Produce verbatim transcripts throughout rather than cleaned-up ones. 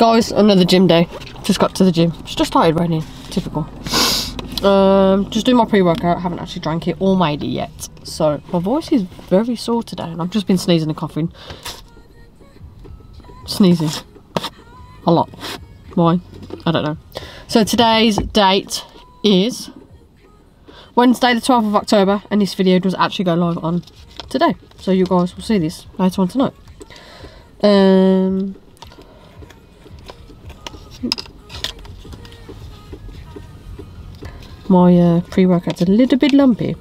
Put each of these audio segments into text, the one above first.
Guys, another gym day. Just got to the gym. It's just started raining. Typical. Um, just doing my pre-workout. Haven't actually drank it or made it yet. So my voice is very sore today, and I've just been sneezing and coughing. Sneezing. A lot. Why? I don't know. So today's date is Wednesday the twelfth of October, and this video does actually go live on today. So you guys will see this later on tonight. Um... My uh, pre-workout's a little bit lumpy.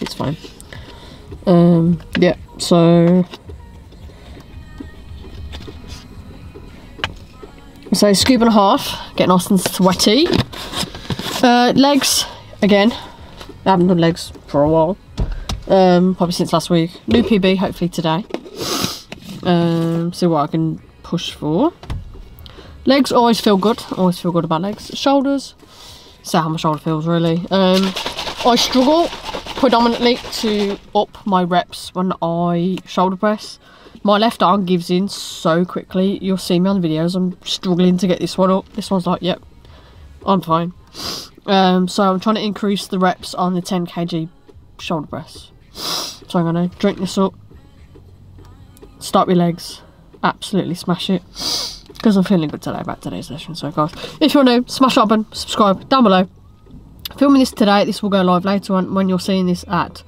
It's fine. Um, yeah, so... So, scoop and a half. Get nice and sweaty. Uh, legs, again. I haven't done legs for a while. Um, probably since last week. New P B, hopefully today. Um, see what I can push for. Legs always feel good. Always feel good about legs. Shoulders. See how my shoulder feels, really. Um, I struggle predominantly to up my reps when I shoulder press. My left arm gives in so quickly. You'll see me on the videos. I'm struggling to get this one up. This one's like, yep, I'm fine. Um, so I'm trying to increase the reps on the ten K G shoulder press. So I'm going to drink this up. Start with legs. Absolutely smash it. Because I'm feeling good today about today's session. So guys, if you're new, smash that button, subscribe down below. Filming this today. This will go live later on when you're seeing this at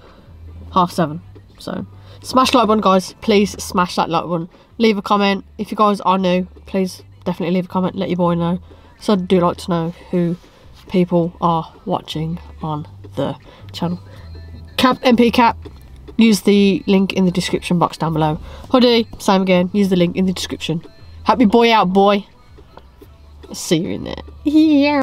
half seven. So smash like button, guys. Please smash that like button. Leave a comment. If you guys are new, please definitely leave a comment. Let your boy know. So I do like to know who people are watching on the channel. Cap M P Cap. Use the link in the description box down below. Hoodie, same again. Use the link in the description. Happy boy out, boy. See you in there. Yeah.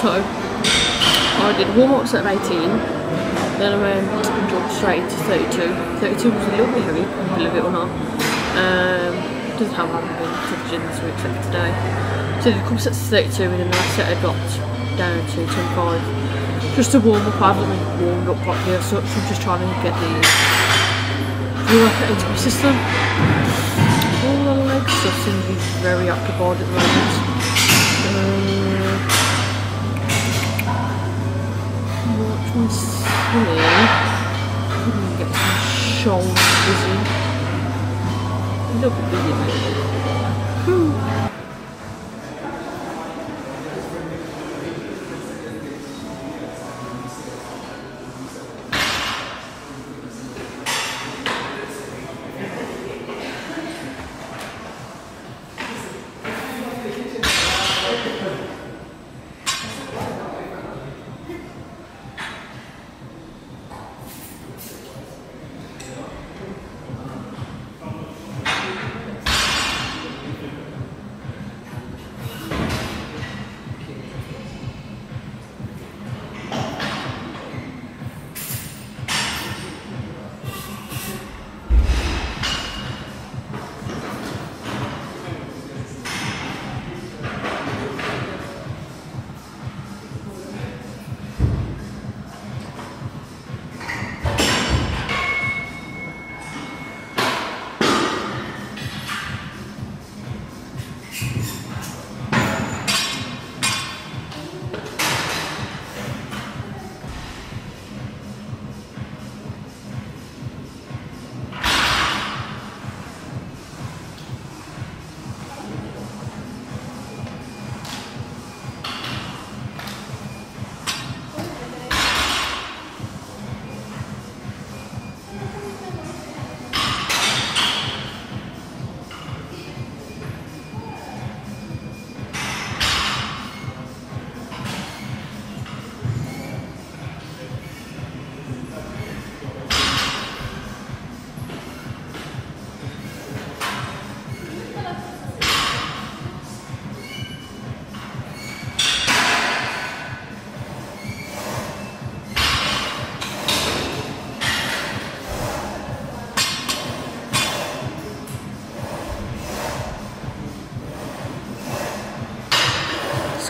So I did warm-ups at eighteen, then I went and jumped straight to thirty-two. thirty-two was a little bit heavy, believe it or not. Um, doesn't have I haven't been to the gym this week except for today. So I did a couple sets of thirty-two, and then the last set I got down to twenty-five. Just to warm up, I haven't been warmed up properly as such. I'm just trying to get the workout into my system. All the legs so seem to be very occupied at the moment. Um, I'm swimming. I'm gonna get some shoulders busy. A little bit busy, maybe.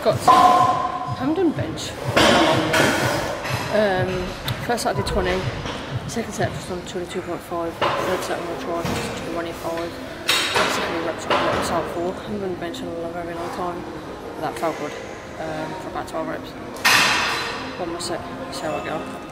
squats. I haven't done bench. Um, first set I did twenty. Second set I've just done twenty-two point five. Third set I'm going to try just twenty-five. Basically reps on what it's out for. I haven't done bench in a very long time. But that felt good um, for about twelve reps. One more set. See how I go.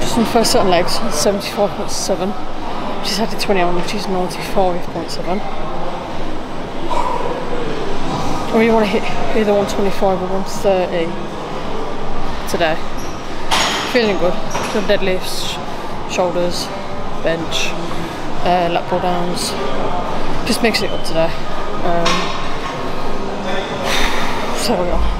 Just on first set and legs, seventy-four point seven. She's had the twenty on, which is ninety-five point seven. I really want to hit either one twenty-five or one thirty today. Feeling good. Done deadlifts, shoulders, bench, uh, lat pull downs. Just mix it up today. Um, so we are.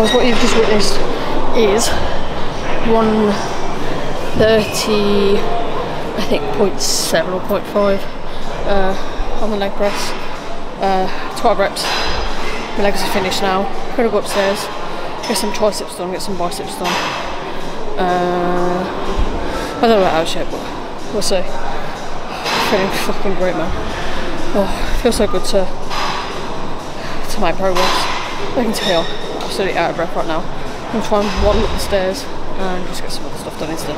because what you've just witnessed is one thirty, I think, point seven or point five uh, on the leg press, uh, twelve reps. My legs are finished now. I'm gonna go upstairs, get some triceps done, get some biceps done. Uh, I don't know about out of shape, but we'll see. Feeling fucking great, man. Oh, feels so good to to make progress. I can tell I'm absolutely out of breath right now. I'm trying to waddle up the stairs and just get some other stuff done instead.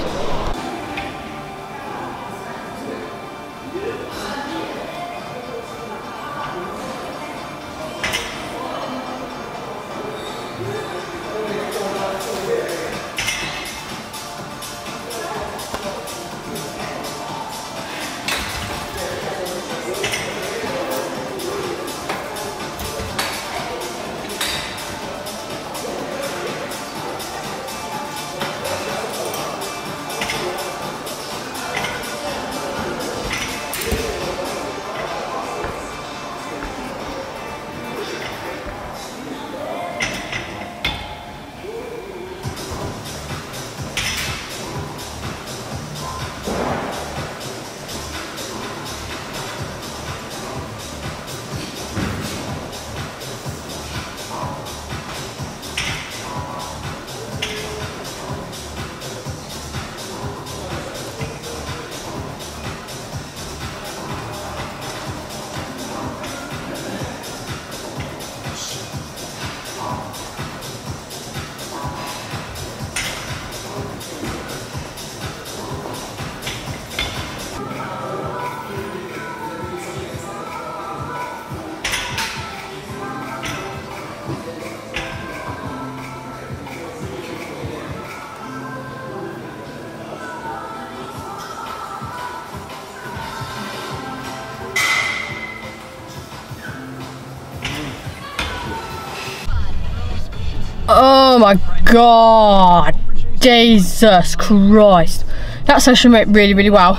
Oh my god, Jesus Christ, that session went really really well.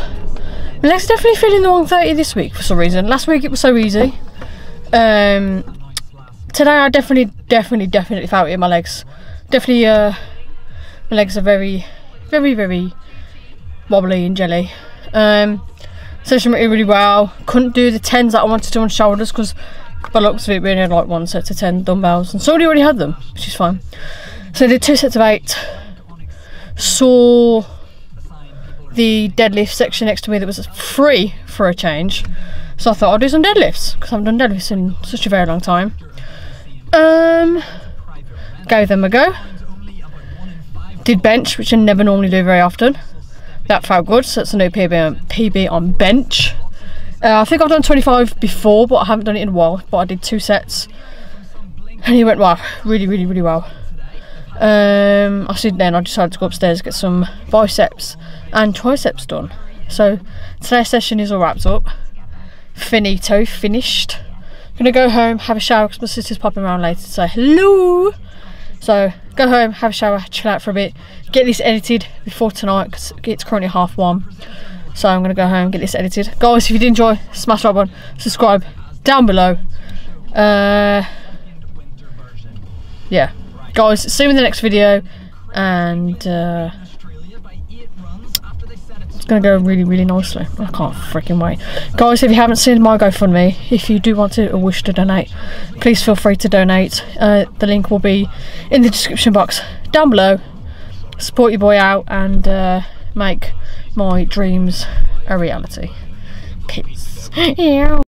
My legs are definitely feeling the one thirty this week for some reason. Last week it was so easy. Um, today I definitely definitely definitely felt it in my legs. Definitely uh, my legs are very very very wobbly and jelly. Um, session went really well. Couldn't do the tens that I wanted to do on shoulders because by the looks of it we only had like one set of ten dumbbells and somebody already had them, which is fine. So I did two sets of eight, saw the deadlift section next to me that was free for a change, so I thought I'll do some deadlifts because I haven't done deadlifts in such a very long time. Um, gave them a go, did bench, which I never normally do very often. That felt good, so that's a new P B on bench. Uh, I think I've done twenty-five before, but I haven't done it in a while. But I did two sets, and it went well, really, really, really well. Um, I said then I decided to go upstairs, get some biceps and triceps done. So today's session is all wrapped up, finito, finished. I'm gonna go home, have a shower because my sister's popping around later to say hello. So go home, have a shower, chill out for a bit, get this edited before tonight because it's currently half one. So I'm gonna go home and get this edited. Guys, if you did enjoy, smash that button, subscribe down below. Uh, yeah, guys, see you in the next video, and uh, it's gonna go really, really nicely. I can't freaking wait, guys. If you haven't seen my GoFundMe, if you do want to or wish to donate, please feel free to donate. Uh, the link will be in the description box down below. Support your boy out and uh, make my dreams a reality. Peace. Ew.